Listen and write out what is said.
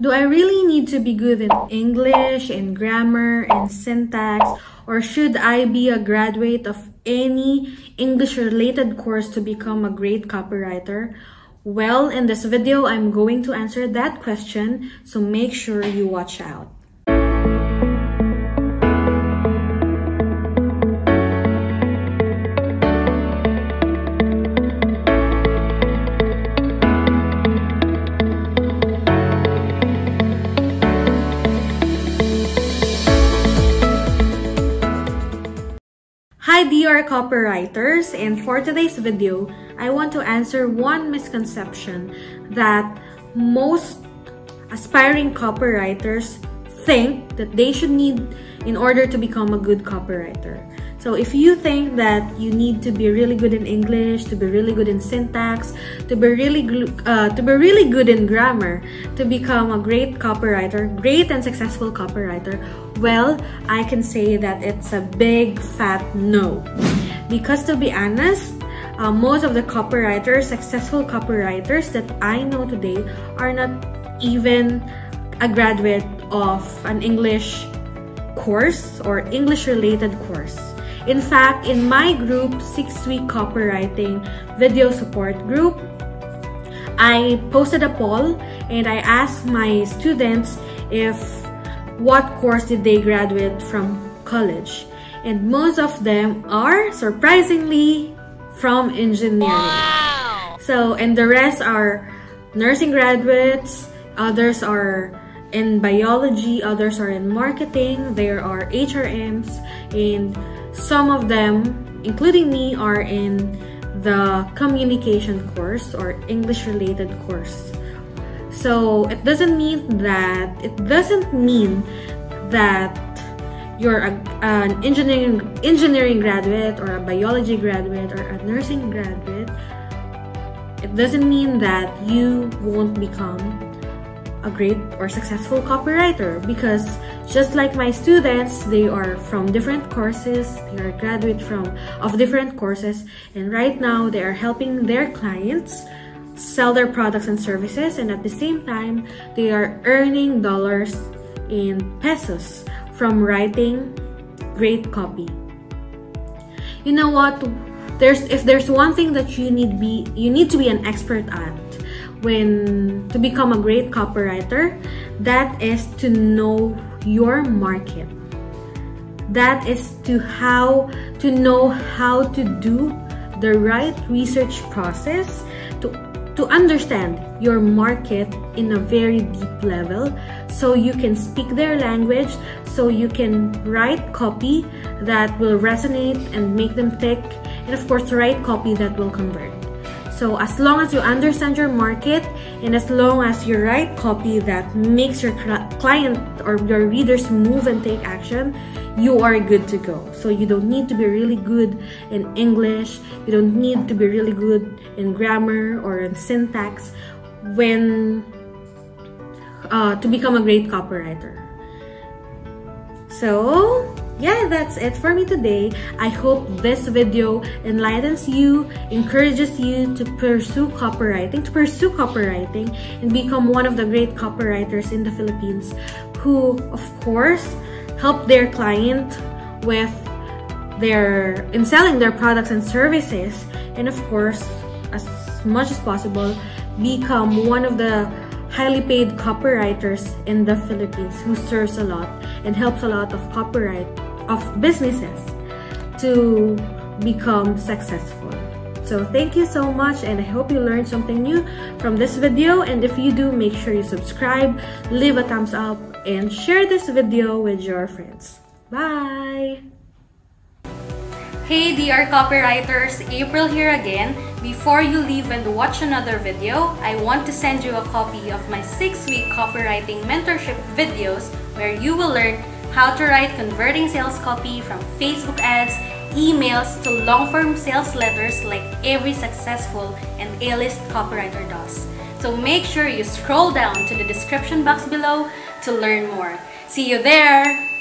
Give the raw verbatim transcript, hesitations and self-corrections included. Do I really need to be good in English, in grammar, in syntax, or should I be a graduate of any English-related course to become a great copywriter? Well, in this video, I'm going to answer that question, so make sure you watch out. Hi dear copywriters, and for today's video, I want to answer one misconception that most aspiring copywriters think that they should need in order to become a good copywriter. So if you think that you need to be really good in English, to be really good in syntax, to be really uh, to be really good in grammar, to become a great copywriter, great and successful copywriter, well, I can say that it's a big fat no. Because to be honest, uh, most of the copywriters, successful copywriters that I know today are not even a graduate of an English course or English-related course. In fact, in my group, six-week copywriting video support group, I posted a poll and I asked my students if what course did they graduate from college, and most of them are surprisingly from engineering. Wow. So, and the rest are nursing graduates, others are in biology, others are in marketing, there are H R Ms, and some of them, including me, are in the communication course or English-related course. So it doesn't mean that it doesn't mean that you're a, an engineering engineering graduate or a biology graduate or a nursing graduate. It doesn't mean that you won't become a great or successful copywriter, because just like my students, they are from different courses, they are graduate from of different courses, and right now they are helping their clients sell their products and services, and at the same time they are earning dollars in pesos from writing great copy. You know what, there's if there's one thing that you need be you need to be an expert at when to become a great copywriter, that is to know your market. That is to how to know how to do the right research process to to understand your market in a very deep level, so you can speak their language, so you can write copy that will resonate and make them tick, and of course write copy that will convert. So as long as you understand your market, and as long as you write copy that makes your client or your readers move and take action, you are good to go. So you don't need to be really good in English, you don't need to be really good in grammar or in syntax when uh, to become a great copywriter. So yeah, that's it for me today. I hope this video enlightens you, encourages you to pursue copywriting, to pursue copywriting and become one of the great copywriters in the Philippines who, of course, help their client with their, in selling their products and services, and of course, as much as possible, become one of the highly paid copywriters in the Philippines who serves a lot and helps a lot of copyright of businesses to become successful. So thank you so much, and I hope you learned something new from this video, and if you do, make sure you subscribe, leave a thumbs up, and share this video with your friends. Bye! Hey dear copywriters, April here again. Before you leave and watch another video, I want to send you a copy of my six-week copywriting mentorship videos where you will learn how to write converting sales copy from Facebook ads, emails, to long-form sales letters like every successful and A-list copywriter does. So make sure you scroll down to the description box below to learn more. See you there!